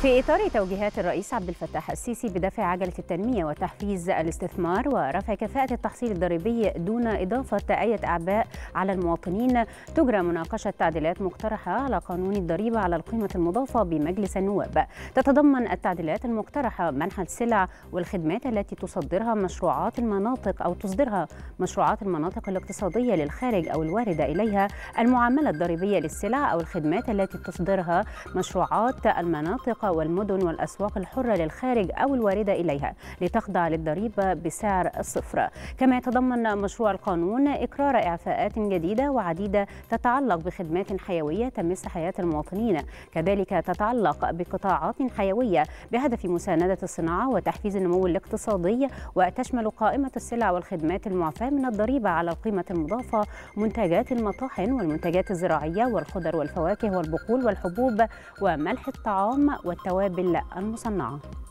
في إطار توجيهات الرئيس عبد الفتاح السيسي بدفع عجلة التنمية وتحفيز الاستثمار ورفع كفاءة التحصيل الضريبي دون إضافة أي أعباء على المواطنين، تجرى مناقشة تعديلات مقترحة على قانون الضريبة على القيمة المضافة بمجلس النواب. تتضمن التعديلات المقترحة منح السلع والخدمات التي تصدرها مشروعات المناطق الاقتصادية للخارج أو الواردة إليها المعاملة الضريبية للسلع أو الخدمات التي تصدرها مشروعات المناطق والمدن والأسواق الحرة للخارج أو الواردة إليها لتخضع للضريبة بسعر الصفر. كما يتضمن مشروع القانون إقرار إعفاءات جديدة وعديدة تتعلق بخدمات حيوية تمس حياة المواطنين، كذلك تتعلق بقطاعات حيوية بهدف مساندة الصناعة وتحفيز النمو الاقتصادي، وتشمل قائمة السلع والخدمات المعفاة من الضريبة على القيمة المضافة منتجات المطاحن والمنتجات الزراعية والخضر والفواكه والبقول والحبوب وملح الطعام والتوابل المصنعة.